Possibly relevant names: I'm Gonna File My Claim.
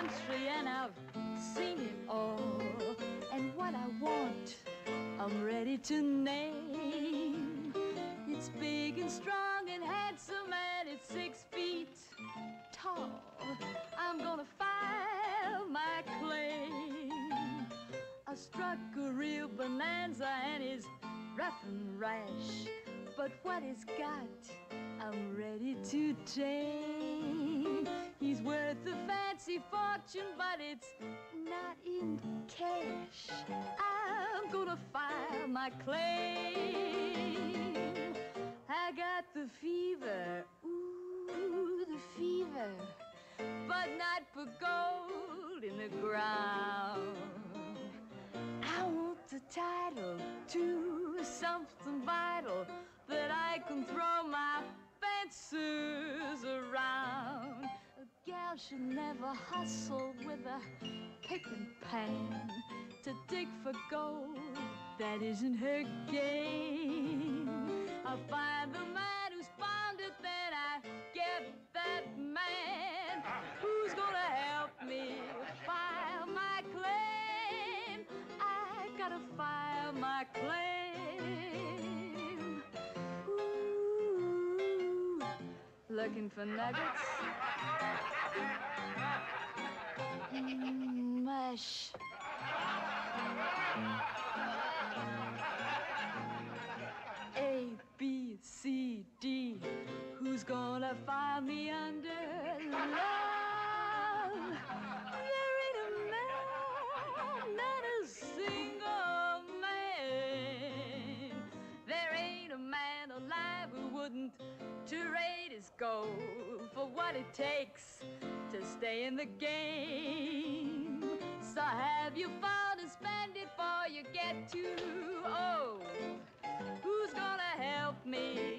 country and I've seen it all. And what I want, I'm ready to name. It's big and strong and handsome and it's 6 feet tall. I'm gonna file my claim. I struck a real bonanza and it's rough and rash, but what he's got, I'm ready to take. He's worth a fancy fortune, but it's not in cash. I'm gonna file my claim. I got the fever, ooh, the fever, but not for gold in the ground. I want the title to something vital that I can throw my fences around. A gal should never hustle with a pick and pan. To dig for gold, that isn't her game. I find the man who's found it, then I get that man who's gonna help me file my claim. Gotta file my claim. Ooh, looking for nuggets. Mush. A, B, C, D. Who's gonna file me under love? There ain't a man, not a single. Man alive who wouldn't trade his gold for what it takes to stay in the game. So have you found and spend it before you get too old? Who's gonna help me?